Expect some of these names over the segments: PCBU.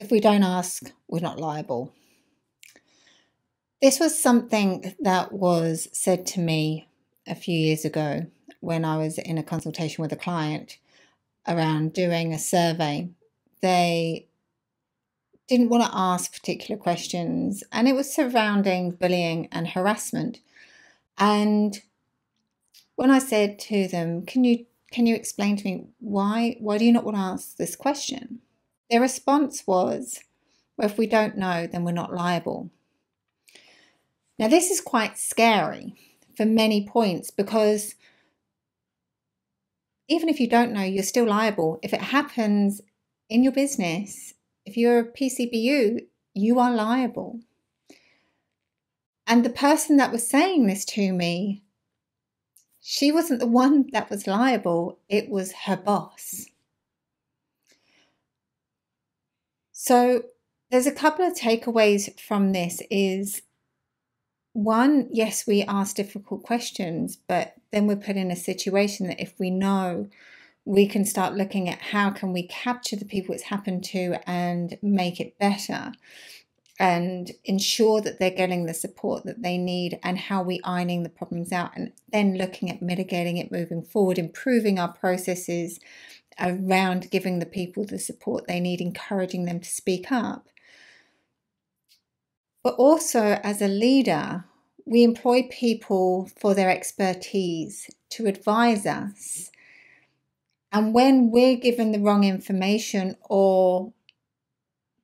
If we don't ask, we're not liable. This was something that was said to me a few years ago when I was in a consultation with a client around doing a survey. They didn't want to ask particular questions, and it was surrounding bullying and harassment. And when I said to them, can you explain to me why do you not want to ask this question? Their response was, well, if we don't know, then we're not liable. Now, this is quite scary for many points, because even if you don't know, you're still liable. If it happens in your business, if you're a PCBU, you are liable. And the person that was saying this to me, she wasn't the one that was liable, it was her boss. So there's a couple of takeaways from this is, one, yes, we ask difficult questions, but then we're put in a situation that if we know, we can start looking at how can we capture the people it's happened to and make it better, and ensure that they're getting the support that they need, and how we ironing the problems out, and then looking at mitigating it moving forward, improving our processes around giving the people the support they need, encouraging them to speak up. But also as a leader, we employ people for their expertise to advise us. And when we're given the wrong information, or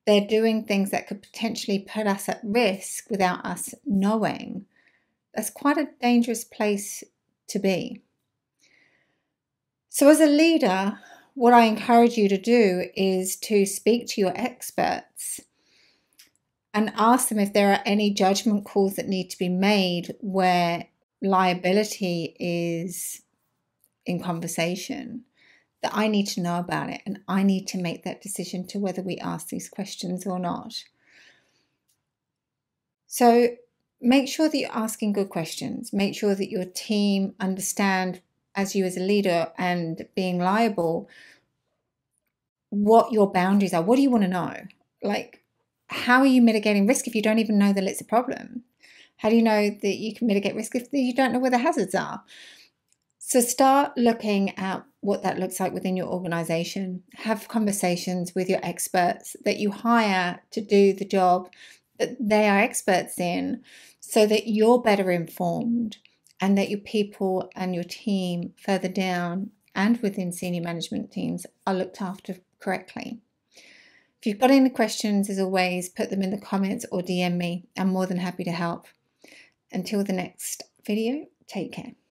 they're doing things that could potentially put us at risk without us knowing, that's quite a dangerous place to be. So as a leader, what I encourage you to do is to speak to your experts and ask them if there are any judgment calls that need to be made where liability is in conversation. That I need to know about it, and I need to make that decision to whether we ask these questions or not. So make sure that you're asking good questions. Make sure that your team understand, as you as a leader and being liable, what your boundaries are. What do you want to know? Like, how are you mitigating risk if you don't even know that it's a problem? How do you know that you can mitigate risk if you don't know where the hazards are? So start looking at what that looks like within your organization. Have conversations with your experts that you hire to do the job that they are experts in, so that you're better informed, and that your people and your team further down and within senior management teams are looked after correctly. If you've got any questions, as always, put them in the comments or DM me. I'm more than happy to help. Until the next video, take care.